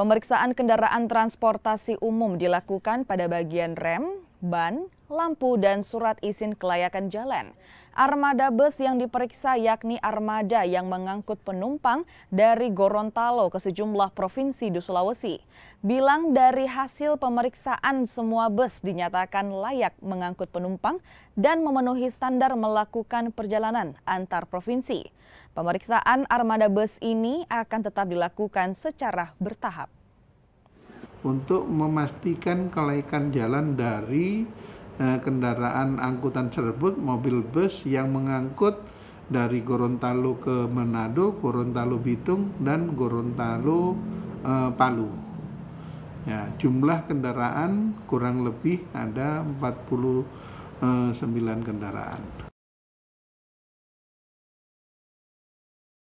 Pemeriksaan kendaraan transportasi umum dilakukan pada bagian rem, ban, lampu, dan surat izin kelayakan jalan. Armada bus yang diperiksa yakni armada yang mengangkut penumpang dari Gorontalo ke sejumlah provinsi di Sulawesi. Bilang dari hasil pemeriksaan, semua bus dinyatakan layak mengangkut penumpang dan memenuhi standar melakukan perjalanan antar provinsi. Pemeriksaan armada bus ini akan tetap dilakukan secara bertahap. Untuk memastikan kelaikan jalan dari kendaraan angkutan tersebut, mobil bus yang mengangkut dari Gorontalo ke Manado, Gorontalo Bitung, dan Gorontalo Palu. Ya, jumlah kendaraan kurang lebih ada 49 kendaraan.